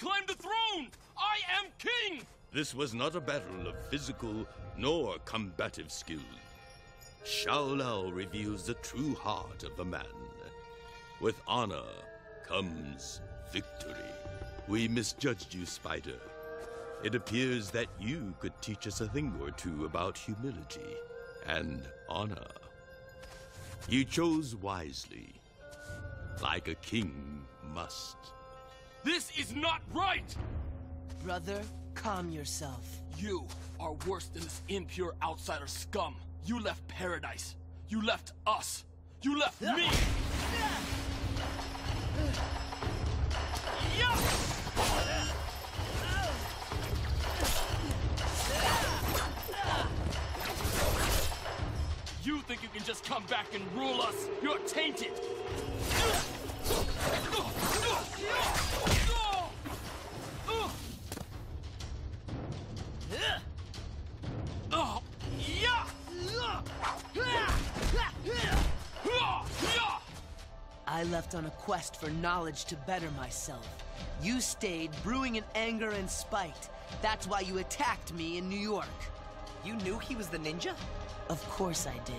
claim the throne! I am king! This was not a battle of physical nor combative skill. Shaolau reveals the true heart of the man. With honor comes victory. We misjudged you, Spider. It appears that you could teach us a thing or two about humility and honor. You chose wisely, like a king must. This is not right! Brother, calm yourself. You are worse than this impure outsider scum. You left paradise. You left us. You left me! You think you can just come back and rule us? You're tainted! I left on a quest for knowledge to better myself. You stayed brewing in anger and spite. That's why you attacked me in New York. You knew he was the ninja? Of course I did.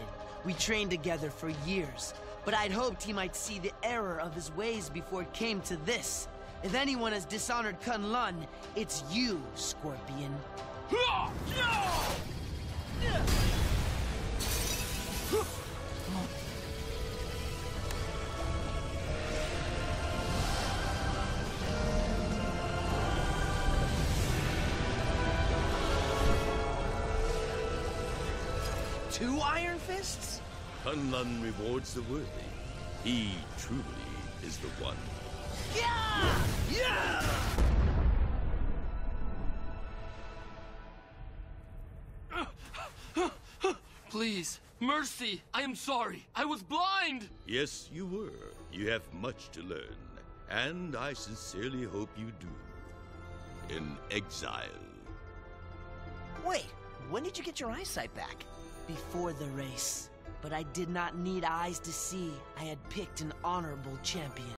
We trained together for years. But I'd hoped he might see the error of his ways before it came to this. If anyone has dishonored K'un-Lun, it's you, Scorpion. Two Iron Fists? K'un-Lun rewards the worthy. He truly is the one. Yeah! Yeah! Please, mercy. I am sorry. I was blind. Yes, you were. You have much to learn, and I sincerely hope you do. In exile. Wait, when did you get your eyesight back? Before the race. But I did not need eyes to see. I had picked an honorable champion.